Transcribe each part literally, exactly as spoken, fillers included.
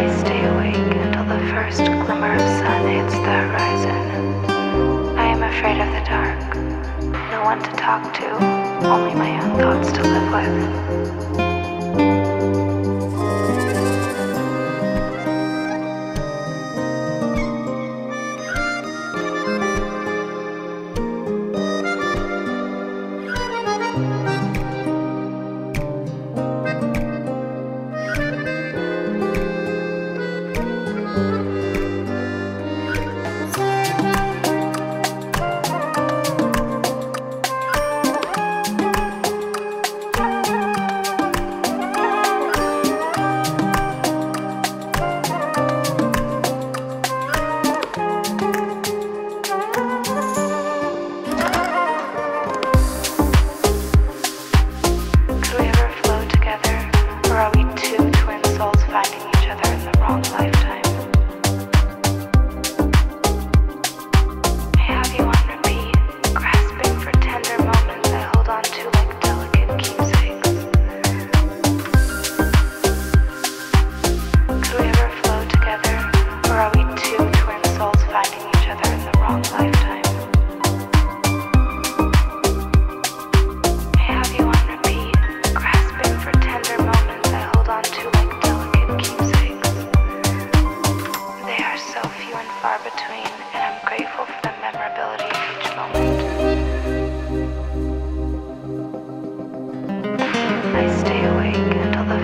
I stay awake until the first glimmer of sun hits the horizon. I am afraid of the dark. No one to talk to, only my own thoughts to live with.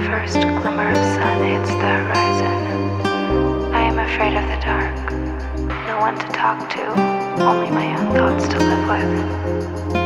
First glimmer of sun hits the horizon. I am afraid of the dark. No one to talk to, only my own thoughts to live with.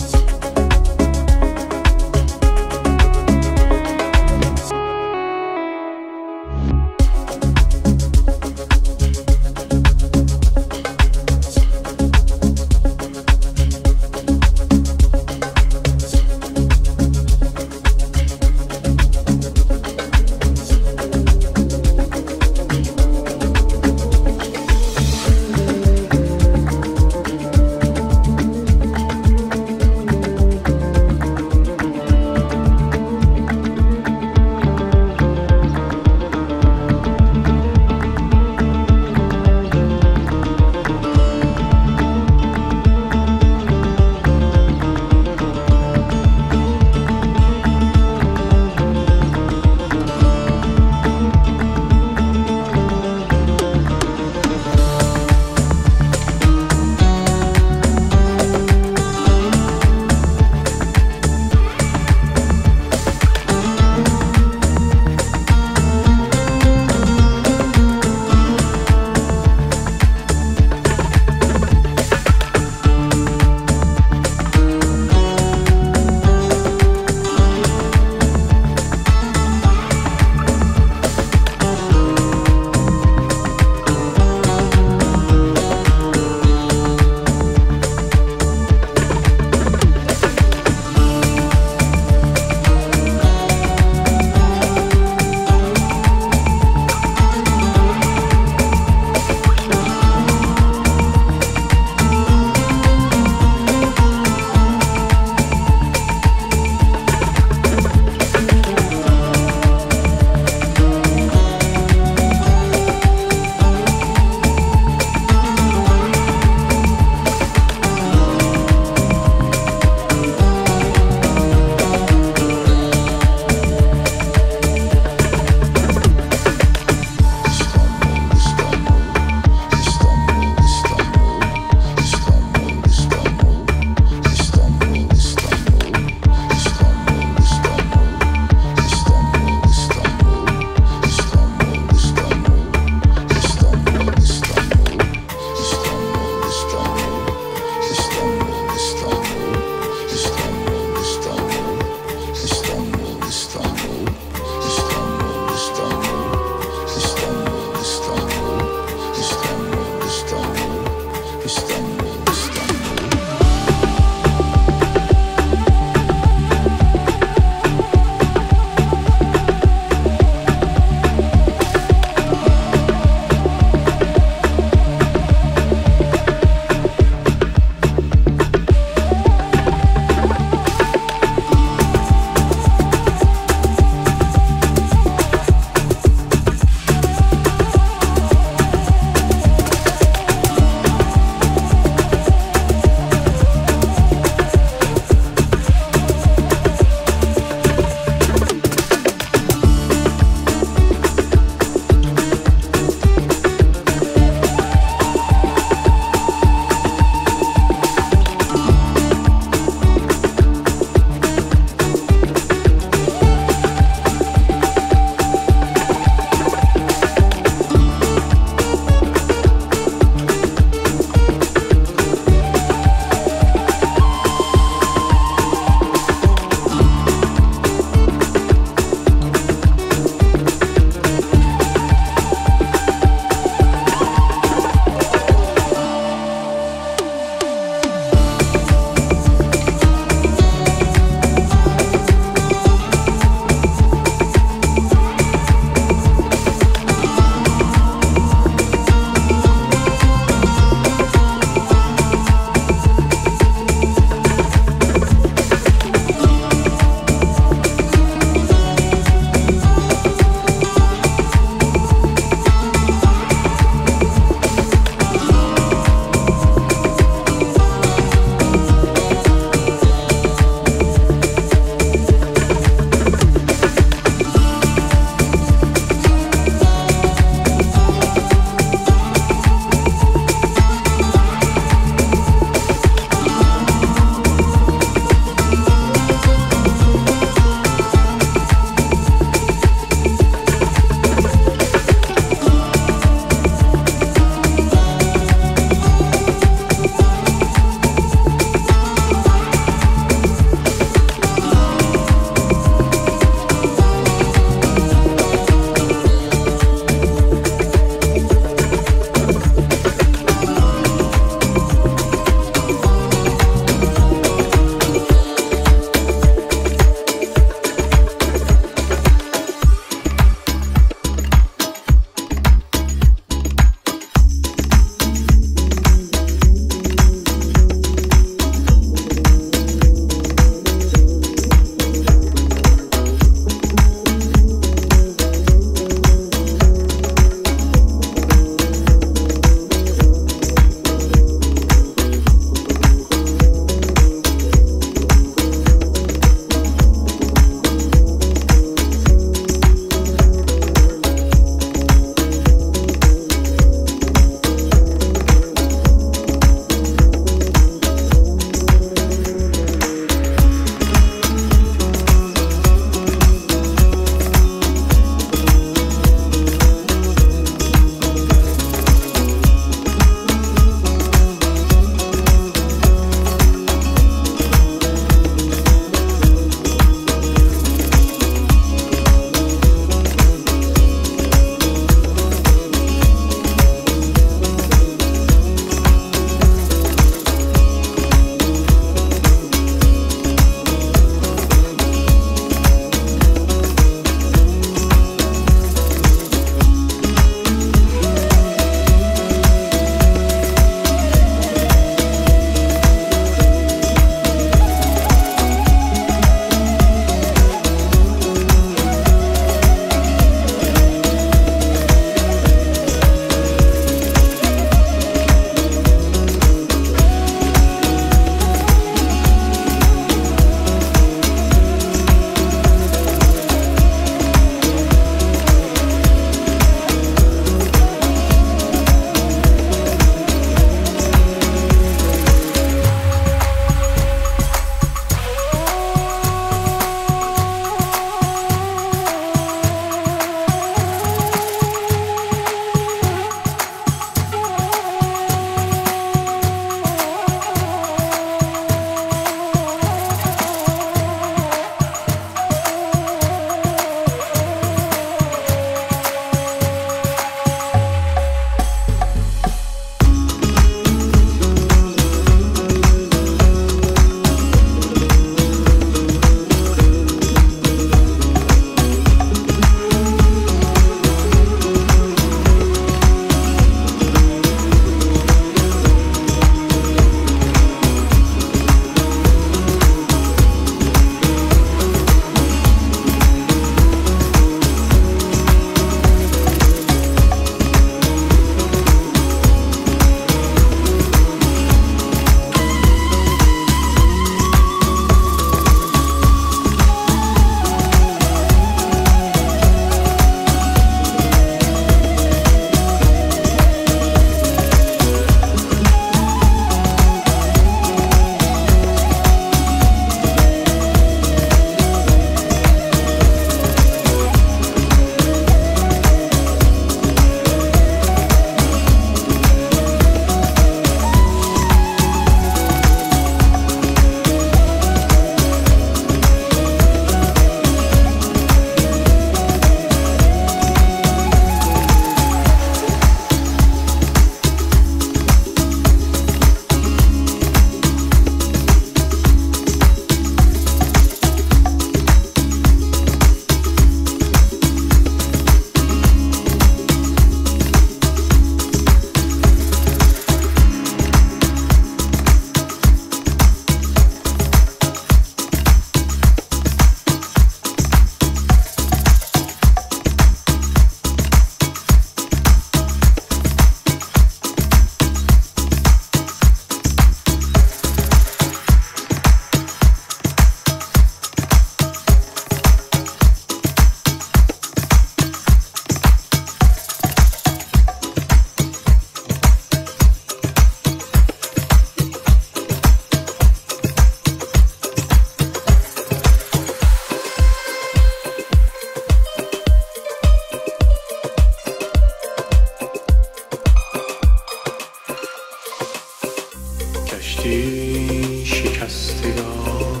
کشتی شکستگان،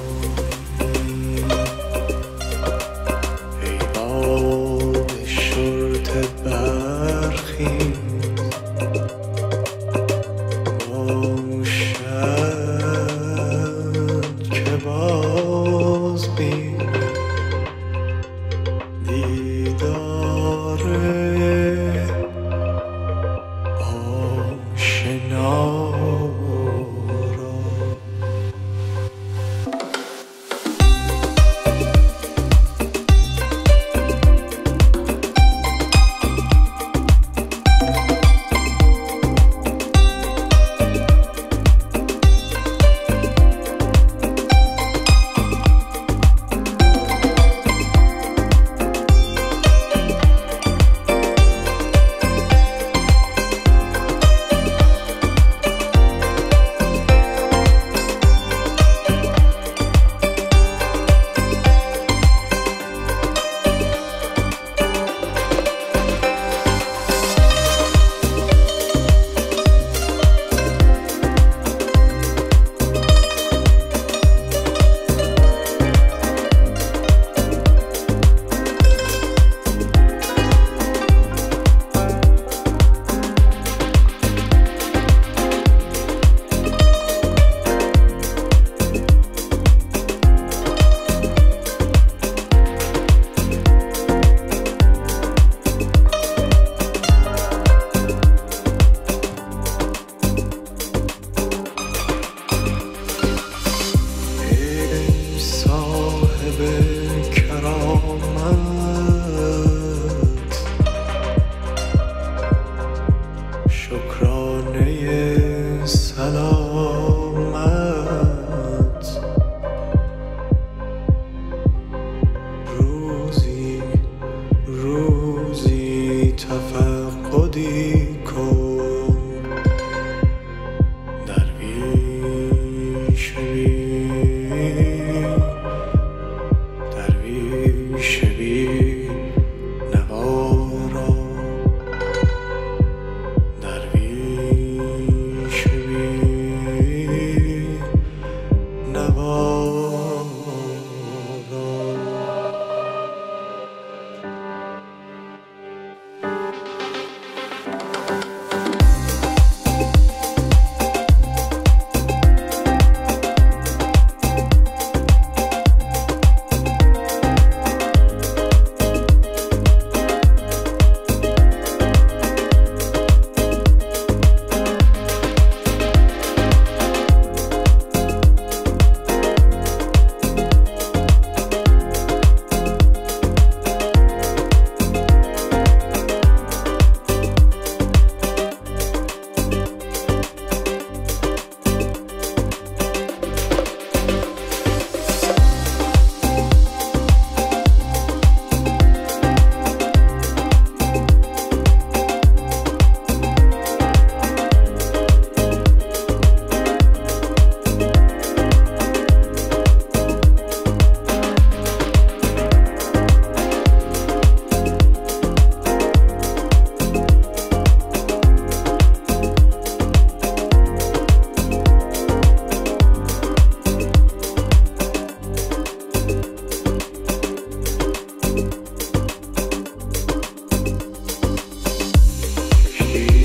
ای باد شرطه برخیز، باشد که باز بین دیدار آشنا. سلامت روزی روزی تفقدی کن، درویش بی درویش بی نوارا، you.